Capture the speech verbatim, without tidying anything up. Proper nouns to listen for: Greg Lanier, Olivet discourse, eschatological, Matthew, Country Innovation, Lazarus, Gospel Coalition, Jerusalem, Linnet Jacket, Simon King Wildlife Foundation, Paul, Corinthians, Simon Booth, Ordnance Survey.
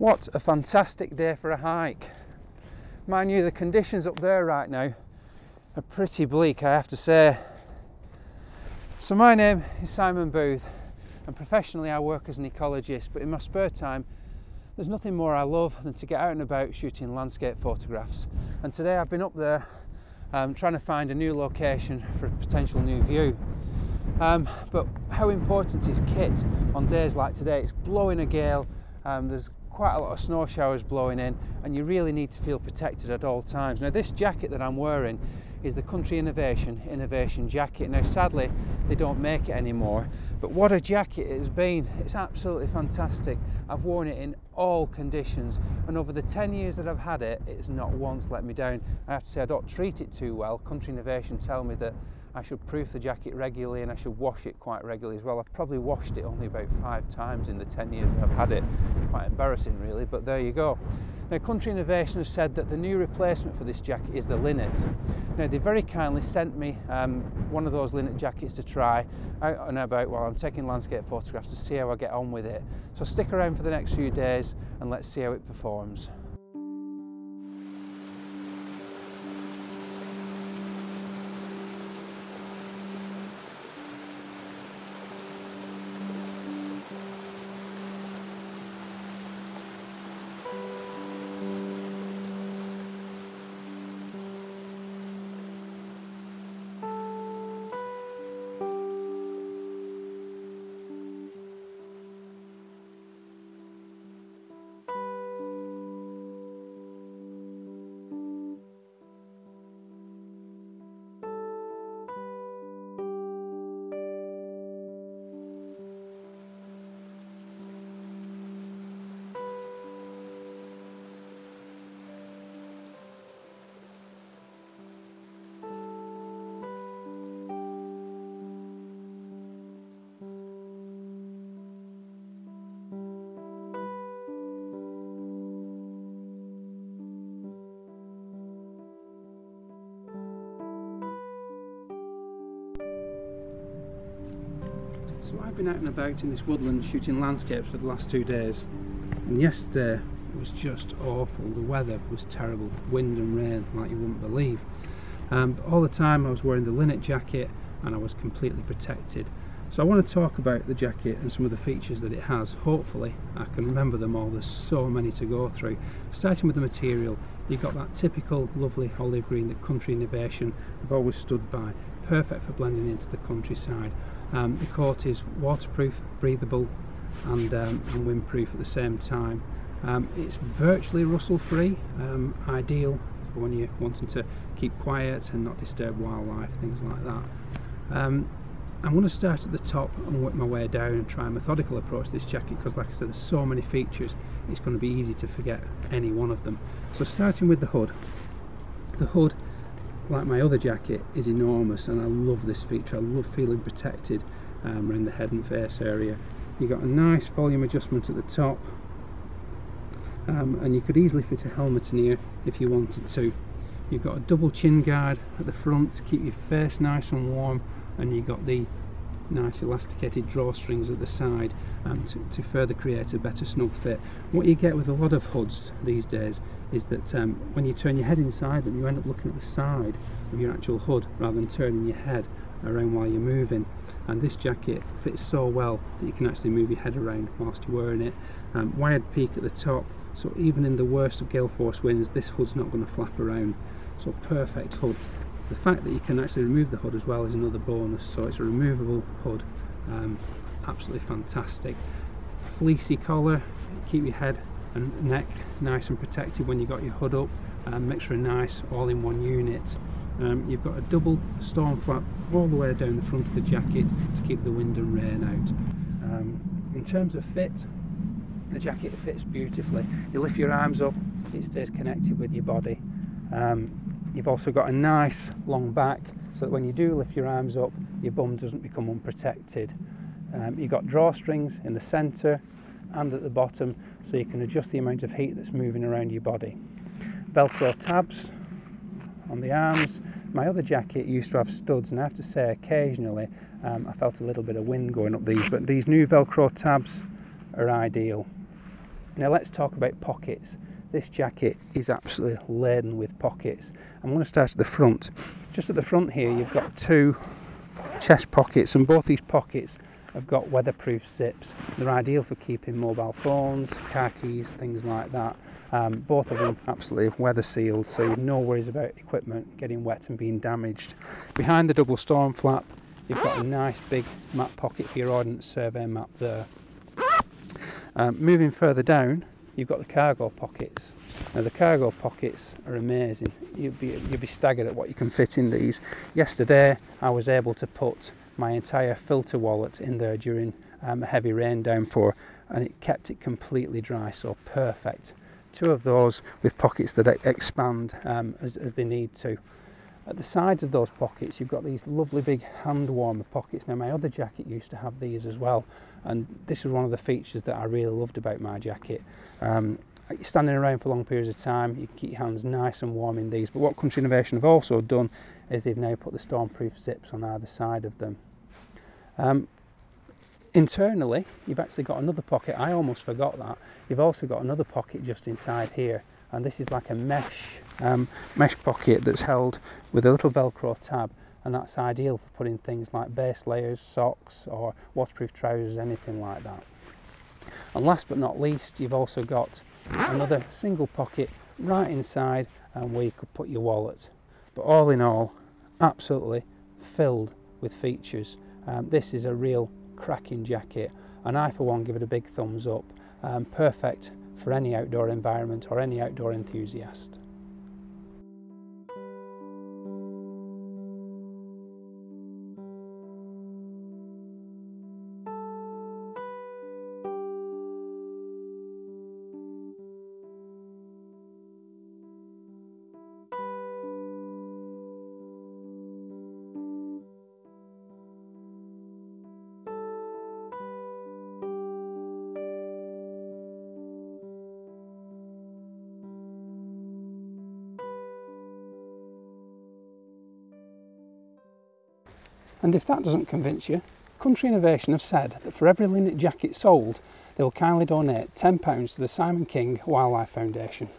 What a fantastic day for a hike. Mind you, the conditions up there right now are pretty bleak, I have to say. So my name is Simon Booth, and professionally I work as an ecologist, but in my spare time there's nothing more I love than to get out and about shooting landscape photographs. And today I've been up there um, trying to find a new location for a potential new view. Um, but how important is kit on days like today? It's blowing a gale, um, there's quite a lot of snow showers blowing in, and you really need to feel protected at all times. Now, this jacket that I'm wearing is the Country Innovation Innovation Jacket. Now, sadly, they don't make it anymore, but what a jacket it has been. It's absolutely fantastic. I've worn it in all conditions, and over the ten years that I've had it, it's not once let me down. I have to say, I don't treat it too well. Country Innovation tell me that I should proof the jacket regularly, and I should wash it quite regularly as well. I've probably washed it only about five times in the ten years that I've had it. Quite embarrassing, really, but there you go. Now, Country Innovation has said that the new replacement for this jacket is the Linnet. Now, they very kindly sent me um, one of those Linnet jackets to try out and about while I'm taking landscape photographs to see how I get on with it. So stick around for the next few days and let's see how it performs. So I've been out and about in this woodland shooting landscapes for the last two days, and yesterday it was just awful. The weather was terrible, wind and rain like you wouldn't believe. Um, but all the time I was wearing the Linnet jacket and I was completely protected. So I want to talk about the jacket and some of the features that it has. Hopefully I can remember them all, there's so many to go through. Starting with the material, you've got that typical lovely olive green that Country Innovation have always stood by. Perfect for blending into the countryside. Um, the coat is waterproof, breathable and, um, and windproof at the same time. Um, it's virtually rustle free, um, ideal for when you're wanting to keep quiet and not disturb wildlife, things like that. Um, I'm going to start at the top and work my way down and try a methodical approach to this jacket, because like I said, there's so many features it's going to be easy to forget any one of them. So starting with the hood. The hood, like my other jacket, is enormous, and I love this feature. I love feeling protected um, around the head and face area. You've got a nice volume adjustment at the top, um, and you could easily fit a helmet in here if you wanted to. You've got a double chin guard at the front to keep your face nice and warm, and you've got the nice elasticated drawstrings at the side um, to, to further create a better snug fit. What you get with a lot of hoods these days is that um, when you turn your head inside them, you end up looking at the side of your actual hood rather than turning your head around while you're moving. And this jacket fits so well that you can actually move your head around whilst you're wearing it. Um, wired peak at the top, so even in the worst of gale force winds, this hood's not going to flap around. So perfect hood. The fact that you can actually remove the hood as well is another bonus, so it's a removable hood. Um, absolutely fantastic. Fleecy collar, keep your head and neck nice and protected when you've got your hood up, and makes for a nice all-in-one unit. Um, you've got a double storm flap all the way down the front of the jacket to keep the wind and rain out. Um, in terms of fit, the jacket fits beautifully. You lift your arms up, it stays connected with your body. Um, You've also got a nice long back, so that when you do lift your arms up, your bum doesn't become unprotected. Um, you've got drawstrings in the centre and at the bottom, so you can adjust the amount of heat that's moving around your body. Velcro tabs on the arms. My other jacket used to have studs, and I have to say occasionally um, I felt a little bit of wind going up these, but these new Velcro tabs are ideal. Now let's talk about pockets. This jacket is absolutely laden with pockets. I'm going to start at the front. Just at the front here you've got two chest pockets, and both these pockets have got weatherproof zips. They're ideal for keeping mobile phones, car keys, things like that. Um, both of them absolutely weather sealed, so you've no worries about equipment getting wet and being damaged. Behind the double storm flap you've got a nice big map pocket for your Ordnance Survey map there. Um, moving further down, you've got the cargo pockets. Now the cargo pockets are amazing. You'd be, you'd be staggered at what you can fit in these. Yesterday I was able to put my entire filter wallet in there during um, a heavy rain downpour, and it kept it completely dry, so perfect. Two of those with pockets that expand um, as, as they need to. At the sides of those pockets you've got these lovely big hand warmer pockets. Now my other jacket used to have these as well, and this was one of the features that I really loved about my jacket. Um, you're standing around for long periods of time, you can keep your hands nice and warm in these. But what Country Innovation have also done is they've now put the stormproof zips on either side of them. Um, internally you've actually got another pocket. I almost forgot that. You've also got another pocket just inside here, and this is like a mesh um, mesh pocket that's held with a little velcro tab, and that's ideal for putting things like base layers, socks or waterproof trousers, anything like that. And last but not least, you've also got another single pocket right inside um, where you could put your wallet. But all in all, absolutely filled with features. Um, this is a real cracking jacket, and I for one give it a big thumbs up. Um, perfect for any outdoor environment or any outdoor enthusiast. And if that doesn't convince you, Country Innovation have said that for every Linnet jacket sold, they will kindly donate ten pounds to the Simon King Wildlife Foundation.